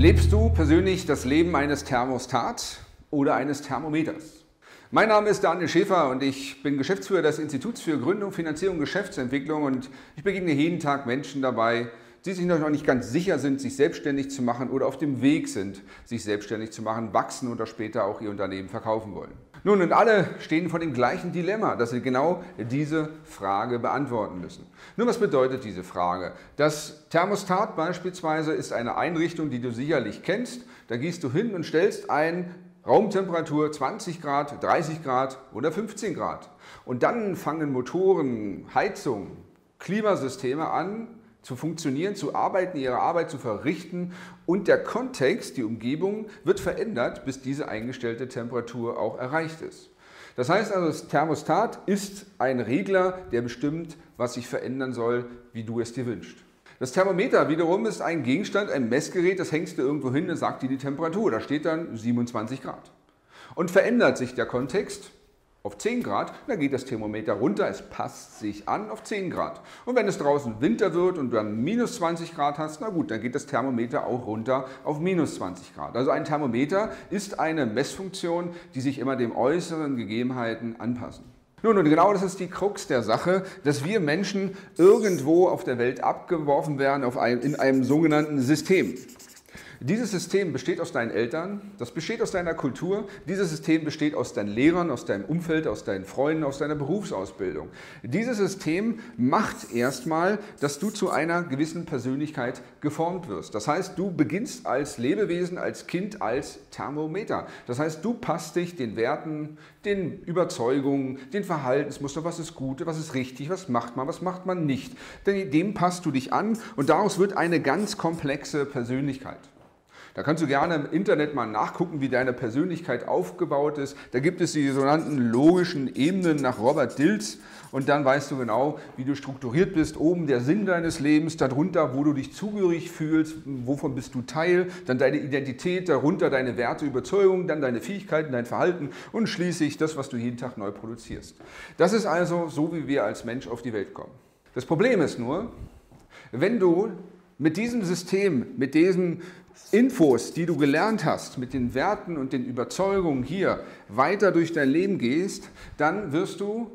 Lebst du persönlich das Leben eines Thermostats oder eines Thermometers? Mein Name ist Daniel Schäfer und ich bin Geschäftsführer des Instituts für Gründung, Finanzierung und Geschäftsentwicklung und ich begegne jeden Tag Menschen dabei, die sich noch nicht ganz sicher sind, sich selbstständig zu machen oder auf dem Weg sind, sich selbstständig zu machen, wachsen oder später auch ihr Unternehmen verkaufen wollen. Nun, und alle stehen vor dem gleichen Dilemma, dass sie genau diese Frage beantworten müssen. Nun, was bedeutet diese Frage? Das Thermostat beispielsweise ist eine Einrichtung, die du sicherlich kennst. Da gehst du hin und stellst ein Raumtemperatur 20 Grad, 30 Grad oder 15 Grad. Und dann fangen Motoren, Heizung, Klimasysteme an zu funktionieren, zu arbeiten, ihre Arbeit zu verrichten und der Kontext, die Umgebung, wird verändert, bis diese eingestellte Temperatur auch erreicht ist. Das heißt also, das Thermostat ist ein Regler, der bestimmt, was sich verändern soll, wie du es dir wünschst. Das Thermometer wiederum ist ein Gegenstand, ein Messgerät, das hängst du irgendwo hin, das sagt dir die Temperatur, da steht dann 27 Grad. Und verändert sich der Kontext auf 10 Grad, dann geht das Thermometer runter, es passt sich an auf 10 Grad. Und wenn es draußen Winter wird und du dann minus 20 Grad hast, na gut, dann geht das Thermometer auch runter auf minus 20 Grad. Also ein Thermometer ist eine Messfunktion, die sich immer den äußeren Gegebenheiten anpassen. Nun, und genau das ist die Krux der Sache, dass wir Menschen irgendwo auf der Welt abgeworfen werden in einem sogenannten System. Dieses System besteht aus deinen Eltern, das besteht aus deiner Kultur, dieses System besteht aus deinen Lehrern, aus deinem Umfeld, aus deinen Freunden, aus deiner Berufsausbildung. Dieses System macht erstmal, dass du zu einer gewissen Persönlichkeit geformt wirst. Das heißt, du beginnst als Lebewesen, als Kind, als Thermometer. Das heißt, du passt dich den Werten, den Überzeugungen, den Verhaltensmustern, was ist gut, was ist richtig, was macht man nicht. Denn dem passt du dich an und daraus wird eine ganz komplexe Persönlichkeit. Da kannst du gerne im Internet mal nachgucken, wie deine Persönlichkeit aufgebaut ist. Da gibt es die sogenannten logischen Ebenen nach Robert Dilts und dann weißt du genau, wie du strukturiert bist. Oben der Sinn deines Lebens, darunter, wo du dich zugehörig fühlst, wovon bist du Teil, dann deine Identität, darunter deine Werte, Überzeugungen, dann deine Fähigkeiten, dein Verhalten und schließlich das, was du jeden Tag neu produzierst. Das ist also so, wie wir als Mensch auf die Welt kommen. Das Problem ist nur, wenn du mit diesem System, mit diesen Infos, die du gelernt hast, mit den Werten und den Überzeugungen hier weiter durch dein Leben gehst, dann wirst du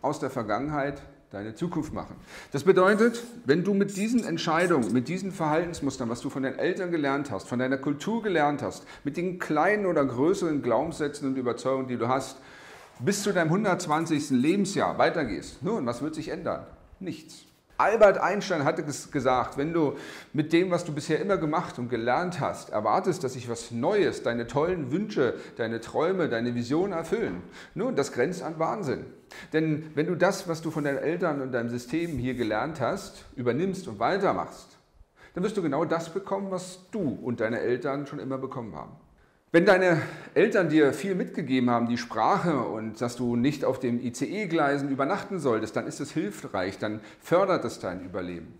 aus der Vergangenheit deine Zukunft machen. Das bedeutet, wenn du mit diesen Entscheidungen, mit diesen Verhaltensmustern, was du von deinen Eltern gelernt hast, von deiner Kultur gelernt hast, mit den kleinen oder größeren Glaubenssätzen und Überzeugungen, die du hast, bis zu deinem 120. Lebensjahr weitergehst, nun, was wird sich ändern? Nichts. Albert Einstein hatte gesagt, wenn du mit dem, was du bisher immer gemacht und gelernt hast, erwartest, dass sich was Neues, deine tollen Wünsche, deine Träume, deine Visionen erfüllen. Nun, das grenzt an Wahnsinn. Denn wenn du das, was du von deinen Eltern und deinem System hier gelernt hast, übernimmst und weitermachst, dann wirst du genau das bekommen, was du und deine Eltern schon immer bekommen haben. Wenn deine Eltern dir viel mitgegeben haben, die Sprache und dass du nicht auf dem ICE-Gleisen übernachten solltest, dann ist es hilfreich, dann fördert es dein Überleben.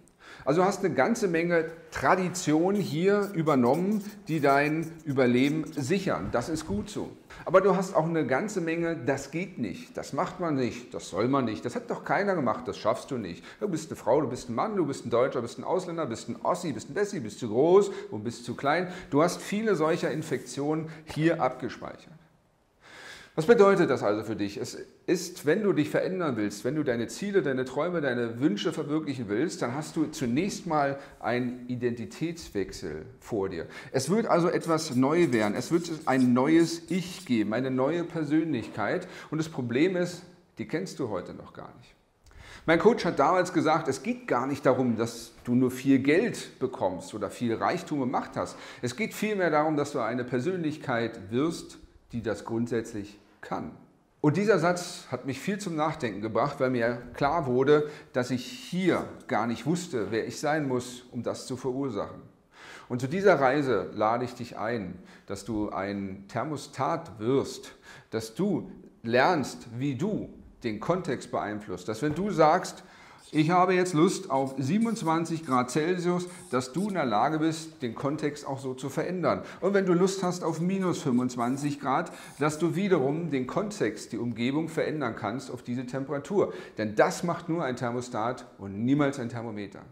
Also du hast eine ganze Menge Tradition hier übernommen, die dein Überleben sichern. Das ist gut so. Aber du hast auch eine ganze Menge, das geht nicht, das macht man nicht, das soll man nicht, das hat doch keiner gemacht, das schaffst du nicht. Du bist eine Frau, du bist ein Mann, du bist ein Deutscher, du bist ein Ausländer, du bist ein Ossi, du bist ein Bessi, du bist zu groß und bist zu klein. Du hast viele solcher Infektionen hier abgespeichert. Was bedeutet das also für dich? Es ist, wenn du dich verändern willst, wenn du deine Ziele, deine Träume, deine Wünsche verwirklichen willst, dann hast du zunächst mal einen Identitätswechsel vor dir. Es wird also etwas neu werden. Es wird ein neues Ich geben, eine neue Persönlichkeit. Und das Problem ist, die kennst du heute noch gar nicht. Mein Coach hat damals gesagt, es geht gar nicht darum, dass du nur viel Geld bekommst oder viel Reichtum und Macht hast. Es geht vielmehr darum, dass du eine Persönlichkeit wirst, die das grundsätzlich kann. Und dieser Satz hat mich viel zum Nachdenken gebracht, weil mir klar wurde, dass ich hier gar nicht wusste, wer ich sein muss, um das zu verursachen. Und zu dieser Reise lade ich dich ein, dass du ein Thermostat wirst, dass du lernst, wie du den Kontext beeinflusst, dass wenn du sagst, ich habe jetzt Lust auf 27 Grad Celsius, dass du in der Lage bist, den Kontext auch so zu verändern. Und wenn du Lust hast auf minus 25 Grad, dass du wiederum den Kontext, die Umgebung verändern kannst auf diese Temperatur. Denn das macht nur ein Thermostat und niemals ein Thermometer.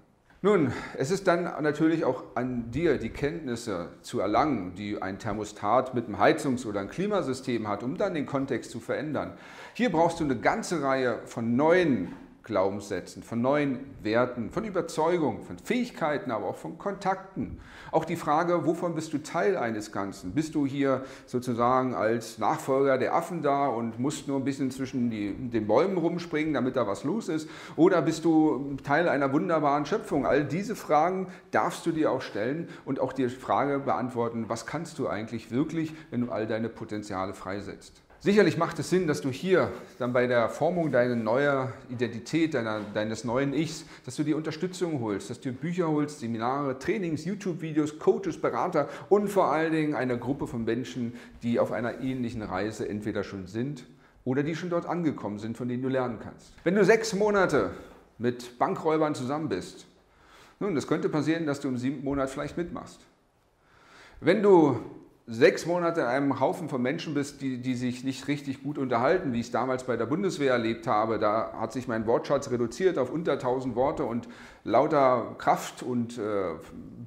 Nun, es ist dann natürlich auch an dir, die Kenntnisse zu erlangen, die ein Thermostat mit einem Heizungs- oder einem Klimasystem hat, um dann den Kontext zu verändern. Hier brauchst du eine ganze Reihe von neuen Glaubenssätzen, von neuen Werten, von Überzeugungen, von Fähigkeiten, aber auch von Kontakten. Auch die Frage, wovon bist du Teil eines Ganzen? Bist du hier sozusagen als Nachfolger der Affen da und musst nur ein bisschen zwischen den Bäumen rumspringen, damit da was los ist? Oder bist du Teil einer wunderbaren Schöpfung? All diese Fragen darfst du dir auch stellen und auch die Frage beantworten, was kannst du eigentlich wirklich, wenn du all deine Potenziale freisetzt? Sicherlich macht es Sinn, dass du hier dann bei der Formung deiner neuen Identität, deines neuen Ichs, dass du dir Unterstützung holst, dass du Bücher holst, Seminare, Trainings, YouTube-Videos, Coaches, Berater und vor allen Dingen eine Gruppe von Menschen, die auf einer ähnlichen Reise entweder schon sind oder die schon dort angekommen sind, von denen du lernen kannst. Wenn du 6 Monate mit Bankräubern zusammen bist, nun, das könnte passieren, dass du im 7. Monat vielleicht mitmachst. Wenn du 6 Monate in einem Haufen von Menschen bist, die sich nicht richtig gut unterhalten, wie ich es damals bei der Bundeswehr erlebt habe. Da hat sich mein Wortschatz reduziert auf unter 1000 Worte und lauter Kraft und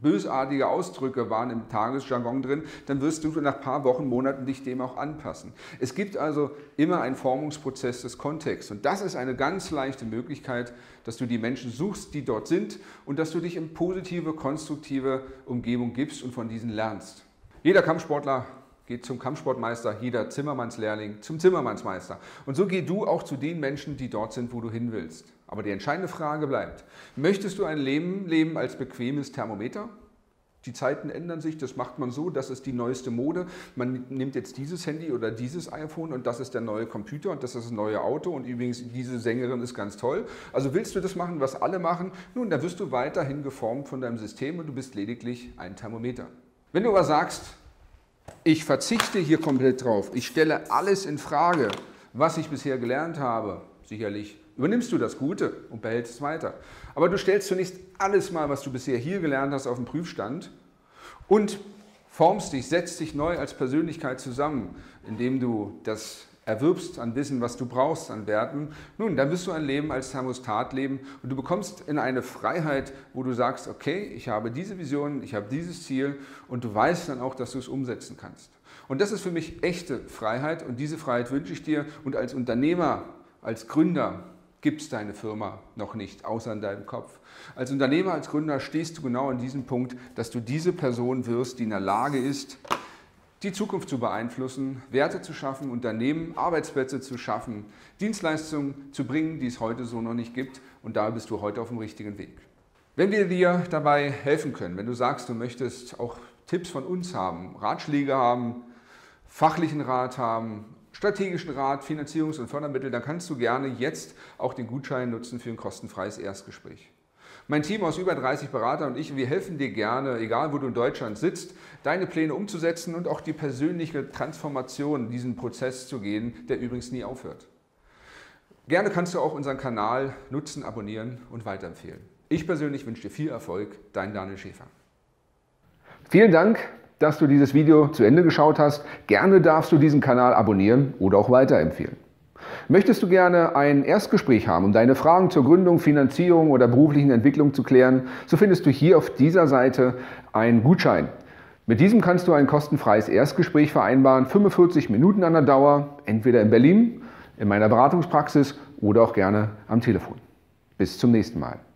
bösartige Ausdrücke waren im Tagesjargon drin. Dann wirst du nach ein paar Wochen, Monaten dich dem auch anpassen. Es gibt also immer einen Formungsprozess des Kontexts. Und das ist eine ganz leichte Möglichkeit, dass du die Menschen suchst, die dort sind und dass du dich in positive, konstruktive Umgebung gibst und von diesen lernst. Jeder Kampfsportler geht zum Kampfsportmeister, jeder Zimmermannslehrling zum Zimmermannsmeister. Und so geh du auch zu den Menschen, die dort sind, wo du hin willst. Aber die entscheidende Frage bleibt, möchtest du ein Leben leben als bequemes Thermometer? Die Zeiten ändern sich, das macht man so, das ist die neueste Mode. Man nimmt jetzt dieses Handy oder dieses iPhone und das ist der neue Computer und das ist das neue Auto und übrigens diese Sängerin ist ganz toll. Also willst du das machen, was alle machen? Nun, da wirst du weiterhin geformt von deinem System und du bist lediglich ein Thermometer. Wenn du aber sagst, ich verzichte hier komplett drauf, ich stelle alles in Frage, was ich bisher gelernt habe, sicherlich übernimmst du das Gute und behältst es weiter. Aber du stellst zunächst alles mal, was du bisher hier gelernt hast, auf den Prüfstand und formst dich, setzt dich neu als Persönlichkeit zusammen, indem du das erwirbst an Wissen, was du brauchst, an Werten. Nun, dann wirst du ein Leben als Thermostat leben und du bekommst in eine Freiheit, wo du sagst, okay, ich habe diese Vision, ich habe dieses Ziel und du weißt dann auch, dass du es umsetzen kannst. Und das ist für mich echte Freiheit und diese Freiheit wünsche ich dir und als Unternehmer, als Gründer gibt es deine Firma noch nicht, außer in deinem Kopf. Als Unternehmer, als Gründer stehst du genau an diesem Punkt, dass du diese Person wirst, die in der Lage ist, die Zukunft zu beeinflussen, Werte zu schaffen, Unternehmen, Arbeitsplätze zu schaffen, Dienstleistungen zu bringen, die es heute so noch nicht gibt. Und da bist du heute auf dem richtigen Weg. Wenn wir dir dabei helfen können, wenn du sagst, du möchtest auch Tipps von uns haben, Ratschläge haben, fachlichen Rat haben, strategischen Rat, Finanzierungs- und Fördermittel, dann kannst du gerne jetzt auch den Gutschein nutzen für ein kostenfreies Erstgespräch. Mein Team aus über 30 Beratern und ich, wir helfen dir gerne, egal wo du in Deutschland sitzt, deine Pläne umzusetzen und auch die persönliche Transformation, diesen Prozess zu gehen, der übrigens nie aufhört. Gerne kannst du auch unseren Kanal nutzen, abonnieren und weiterempfehlen. Ich persönlich wünsche dir viel Erfolg, dein Daniel Schäfer. Vielen Dank, dass du dieses Video zu Ende geschaut hast. Gerne darfst du diesen Kanal abonnieren oder auch weiterempfehlen. Möchtest du gerne ein Erstgespräch haben, um deine Fragen zur Gründung, Finanzierung oder beruflichen Entwicklung zu klären, so findest du hier auf dieser Seite einen Gutschein. Mit diesem kannst du ein kostenfreies Erstgespräch vereinbaren, 45 Minuten an der Dauer, entweder in Berlin, in meiner Beratungspraxis oder auch gerne am Telefon. Bis zum nächsten Mal.